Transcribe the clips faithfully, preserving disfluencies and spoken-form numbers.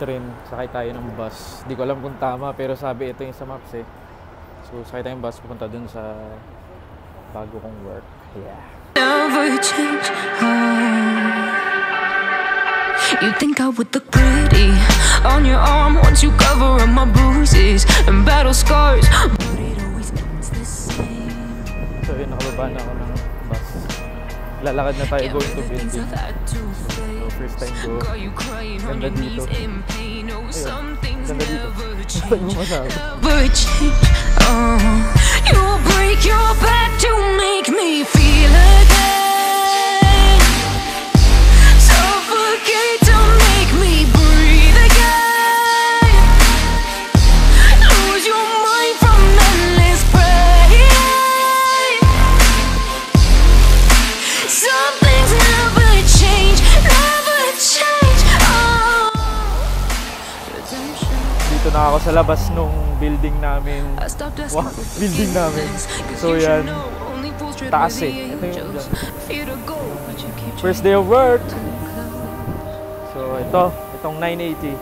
train, sakay tayo ng bus. Di ko alam kung tama, pero sabi ito yung sa maps eh. So sakay tayo ng bus, pupunta dun sa bago kong work. Yeah. Never change, oh. You think I would look pretty on your arm once you cover up my bruises and battle scars. But it always means the same. So yun, nakababa na ako ng bus. Lalakad na tayo going to building. So, first time ko. Ganda dito. Ayun, ganda dito. Saan yung masabi? You'll break your back to make me feel again. Suffocate to make me breathe again. Lose your mind from endless praying. Some things never change, never change. Oh. Dito na ako sa labas nung building namin. Wow, building namin. So yan, taas eh. Ito yung first day of work. So ito, itong nine eighty.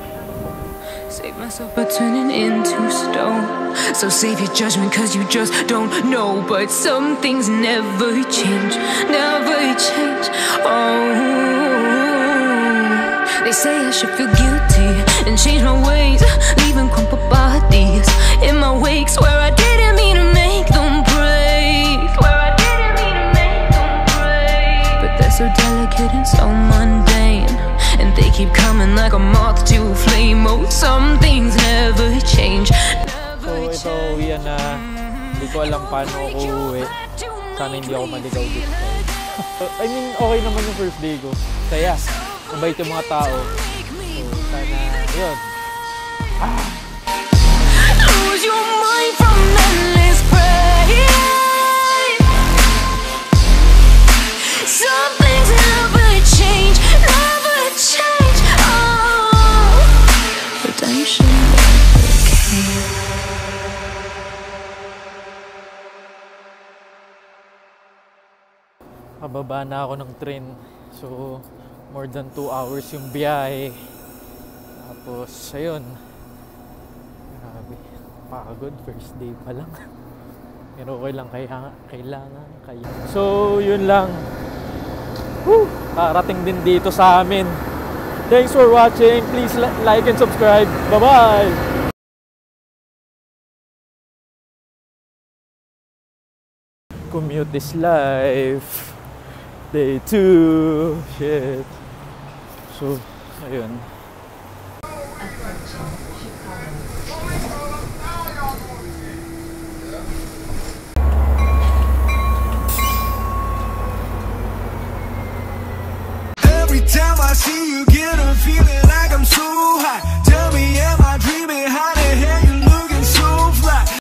Save myself by turning into stone. So save your judgment cause you just don't know. But some things never change, never change. Oh, they say I should feel guilty and change my ways, leaving crumpled bodies in my wakes where I didn't mean to make them break, where I didn't mean to make them break. But they're so delicate and so mundane, and they keep coming like a moth to a flame. Oh, some things never change. So, ito, uwian na. Hindi ko alam paano ako uuwi. Sana hindi ako maligaw dito. I mean, okay naman yung first day ko. Saya. Mabait yung mga tao. So, sana, yun. Ah! Lose your mind from endless praying. Some things never change, never change. Oh, redemption. Kababa na ako ng train. So, more than two hours yung biyahe. Tapos, ayun. Grabe. Pagod. First day pa lang. Pero okay lang. Kailangan. Kailangan. Kailangan. So, yun lang. Woo! Parating din dito sa amin. Thanks for watching. Please like and subscribe. Bye-bye! Commute this life. Day two, shit. So, ayun. Every time I see you